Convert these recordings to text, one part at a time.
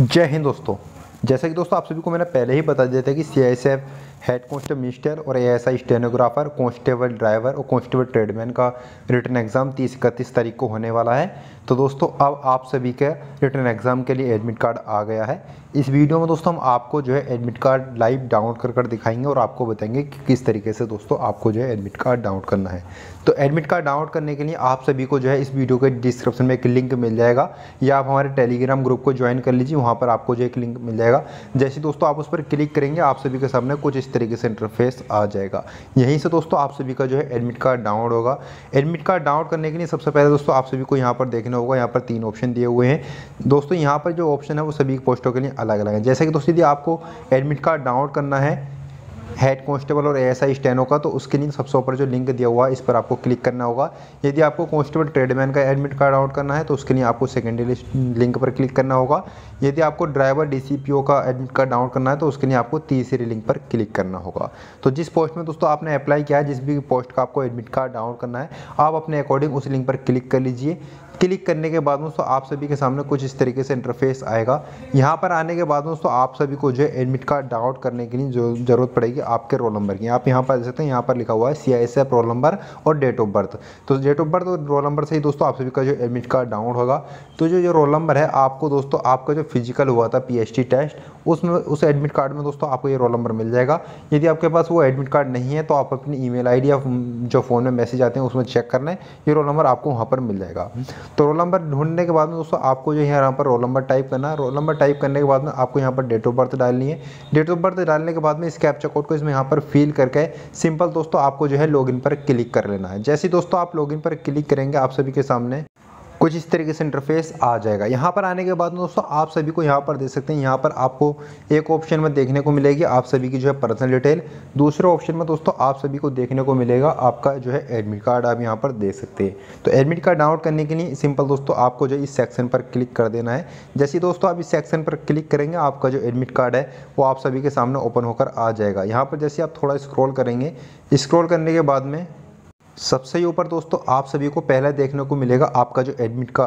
जय हिंद दोस्तों, जैसा कि दोस्तों आप सभी को मैंने पहले ही बता दिया था कि सीआईएसएफ हेड कांस्टेबल मिनिस्टर और एएसआई स्टेनोग्राफर, कांस्टेबल ड्राइवर और कांस्टेबल ट्रेडमैन का रिटन एग्ज़ाम 30-31 तारीख को होने वाला है। तो दोस्तों अब आप सभी के रिटन एग्ज़ाम के लिए एडमिट कार्ड आ गया है। इस वीडियो में दोस्तों हम आपको जो है एडमिट कार्ड लाइव डाउनलोड कर दिखाएंगे और आपको बताएंगे कि किस तरीके से दोस्तों आपको जो है एडमिट कार्ड डाउनलोड करना है। तो एडमिट कार्ड डाउनलोड करने के लिए आप सभी को जो है इस वीडियो के डिस्क्रिप्शन में एक लिंक मिल जाएगा, या आप हमारे टेलीग्राम ग्रुप को ज्वाइन कर लीजिए, वहाँ पर आपको जो एक लिंक मिल जाएगा। जैसे दोस्तों आप उस पर क्लिक करेंगे, आप सभी के सामने कुछ तरीके से इंटरफेस आ जाएगा। यहीं से दोस्तों आप सभी का जो है एडमिट कार्ड डाउनलोड होगा। एडमिट कार्ड डाउनलोड करने के लिए सबसे पहले दोस्तों आप सभी को यहाँ पर देखना होगा, यहाँ पर 3 ऑप्शन दिए हुए हैं। दोस्तों यहाँ पर जो ऑप्शन है वो सभी पोस्टों के लिए अलग अलग है। जैसे कि दोस्तों यदि आपको एडमिट कार्ड डाउनलोड करना है हेड कांस्टेबल और एएसआई स्टेनो का, तो उसके लिए सबसे ऊपर जो लिंक दिया हुआ है इस पर आपको क्लिक करना होगा। यदि आपको कांस्टेबल ट्रेडमैन का एडमिट कार्ड आउट करना है तो उसके लिए आपको सेकेंडरी लिंक पर क्लिक करना होगा। यदि आपको ड्राइवर डीसीपीओ का एडमिट कार्ड डाउट करना है तो उसके लिए आपको तीसरी लिंक पर क्लिक करना होगा। तो जिस पोस्ट में दोस्तों आपने अप्लाई किया है, जिस भी पोस्ट का आपको एडमिट कार्ड डाउट करना है, आप अपने अकॉर्डिंग उस लिंक पर क्लिक कर लीजिए। क्लिक करने के बाद दोस्तों आप सभी के सामने कुछ इस तरीके से इंटरफेस आएगा। यहाँ पर आने के बाद दोस्तों आप सभी को जो है एडमिट कार्ड डाउनलोड करने के लिए जो जरूरत पड़ेगी आपके रोल नंबर की। आप यहाँ पर देख सकते हैं, यहाँ पर लिखा हुआ है सीआईएसएफ रोल नंबर और डेट ऑफ बर्थ। तो डेट ऑफ बर्थ और रोल नंबर से ही दोस्तों आप सभी का जो एडमिट कार्ड डाउनलोड होगा। तो जो रोल नंबर है आपको दोस्तों आपका जो फिजिकल हुआ था पीएचटी टेस्ट, उसमें उस एडमिट कार्ड में दोस्तों आपको ये रोल नंबर मिल जाएगा। यदि आपके पास वो एडमिट कार्ड नहीं है तो आप अपनी ईमेल आईडी या जो फ़ोन में मैसेज आते हैं उसमें चेक करना है, ये रोल नंबर आपको वहाँ पर मिल जाएगा। तो रोल नंबर ढूंढने के बाद में दोस्तों आपको जो है यहाँ पर रोल नंबर टाइप करना है। रोल नंबर टाइप करने के बाद में आपको यहाँ पर डेट ऑफ बर्थ डालनी है। डेट ऑफ बर्थ डालने के बाद में इस कैप्चा कोड को इसमें यहाँ पर फिल करके सिंपल दोस्तों आपको जो है लॉगिन पर क्लिक कर लेना है। जैसे दोस्तों आप लॉगिन पर क्लिक करेंगे, आप सभी के सामने कुछ इस तरीके से इंटरफेस आ जाएगा। यहाँ पर आने के बाद दोस्तों आप सभी को यहाँ पर देख सकते हैं, यहाँ पर आपको एक ऑप्शन में देखने को मिलेगी आप सभी की जो है पर्सनल डिटेल। दूसरे ऑप्शन में दोस्तों आप सभी को देखने को मिलेगा आपका जो है एडमिट कार्ड, आप यहाँ पर देख सकते हैं। तो एडमिट कार्ड डाउनलोड करने के लिए सिंपल दोस्तों आपको जो इस सेक्शन पर क्लिक कर देना है। जैसे दोस्तों आप इस सेक्शन पर क्लिक करेंगे, आपका जो एडमिट कार्ड है वो आप सभी के सामने ओपन होकर आ जाएगा। यहाँ पर जैसे आप थोड़ा स्क्रॉल करेंगे, स्क्रॉल करने के बाद में सबसे ऊपर दोस्तों आप सभी को पहले देखने को मिलेगा आपका जो एडमिट का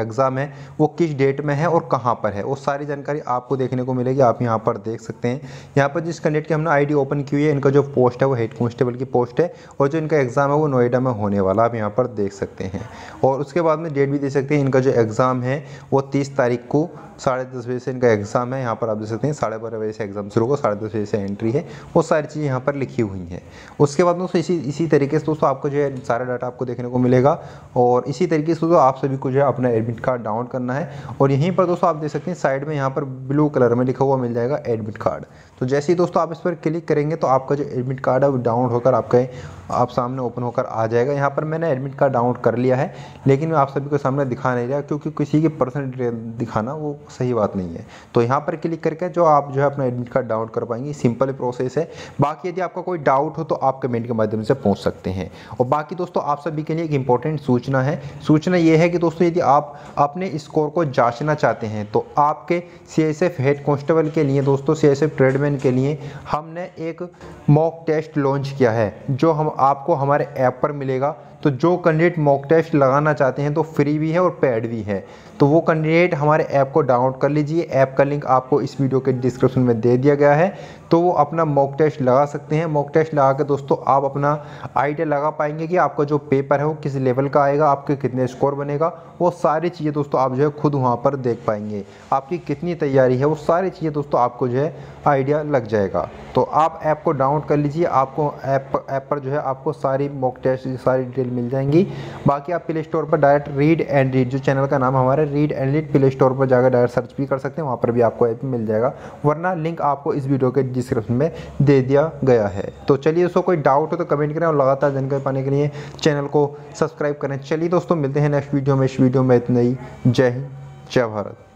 एग्ज़ाम है वो किस डेट में है और कहाँ पर है, वो सारी जानकारी आपको देखने को मिलेगी। आप यहाँ पर देख सकते हैं, यहाँ पर जिस कैंडिडेट की हमने आईडी ओपन की हुई है, इनका जो पोस्ट है वो हेड कांस्टेबल की पोस्ट है और जो इनका एग्ज़ाम है वो नोएडा में होने वाला, आप यहाँ पर देख सकते हैं। और उसके बाद में डेट भी देख सकते हैं, इनका जो एग्ज़ाम है वो 30 तारीख को 10:30 बजे से इनका एग्ज़ाम है। यहाँ पर आप देख सकते हैं 12:30 बजे से एग्ज़ाम शुरू होगा, 10:30 बजे से एंट्री है, वो सारी चीज़ें यहाँ पर लिखी हुई हैं। उसके बाद दोस्तों इसी तरीके से दोस्तों आपको जो है सारा डाटा आपको देखने को मिलेगा। और इसी तरीके से दोस्तों आप सभी को जो है अपना एडमिट कार्ड डाउनलोड करना है। और यहीं पर दोस्तों आप देख सकते हैं साइड में यहाँ पर ब्लू कलर में लिखा हुआ मिल जाएगा एडमिट कार्ड। तो जैसे ही दोस्तों आप इस पर क्लिक करेंगे तो आपका जो एडमिट कार्ड है वो डाउनलोड होकर आपके आप सामने ओपन होकर आ जाएगा। यहाँ पर मैंने एडमिट कार्ड डाउनलोड कर लिया है, लेकिन आप सभी को सामने दिखा नहीं रहा क्योंकि किसी की पर्सनल डिटेल दिखाना वो सही बात नहीं है। तो यहाँ पर क्लिक करके जो आप जो है अपना एडमिट कार्ड डाउनलोड कर पाएंगे। सिंपल प्रोसेस है। बाकी यदि आपका कोई डाउट हो तो आप कमेंट के माध्यम से पूछ सकते हैं। और बाकी दोस्तों आप सभी के लिए एक इंपॉर्टेंट सूचना है। सूचना ये है कि दोस्तों यदि आप अपने स्कोर को जांचना चाहते हैं तो आपके सीआईएसएफ हेड कांस्टेबल के लिए दोस्तों सीआईएसएफ ट्रेडमैन के लिए हमने एक मॉक टेस्ट लॉन्च किया है जो हम आपको हमारे ऐप पर मिलेगा। तो जो कैंडिडेट मॉक टेस्ट लगाना चाहते हैं तो फ्री भी है और पेड भी है, तो वो कैंडिडेट हमारे ऐप को डाउनलोड कर लीजिए। ऐप का लिंक आपको इस वीडियो के डिस्क्रिप्शन में दे दिया गया है। तो वो अपना मॉक टेस्ट लगा सकते हैं। मॉक टेस्ट लगा के दोस्तों आप अपना आइडिया लगा पाएंगे कि आपका जो पेपर है वो किस लेवल का आएगा, आपके कितने स्कोर बनेगा, वो सारी चीज़ें दोस्तों आप जो है खुद वहाँ पर देख पाएंगे। आपकी कितनी तैयारी है वो सारी चीज़ें दोस्तों आपको जो है आइडिया लग जाएगा। तो आप ऐप को डाउनलोड कर लीजिए। आपको ऐप पर जो है आपको सारी मॉक टेस्ट की सारी डिटेल मिल जाएंगी। बाकी आप प्ले स्टोर पर डायरेक्ट रीड एंड रीड, जो चैनल का नाम हमारा read and read, play store पर जाकर डायरेक्ट सर्च भी कर सकते हैं, वहाँ पर भी आपको ऐप मिल जाएगा। वरना लिंक आपको इस वीडियो के डिस्क्रिप्शन में दे दिया गया है। तो चलिए दोस्तों, कोई डाउट हो तो कमेंट करें और लगातार जानकारी पाने के लिए चैनल को सब्सक्राइब करें। चलिए दोस्तों मिलते हैं नेक्स्ट वीडियो में। इस वीडियो में इतना ही। जय हिंद, जय भारत।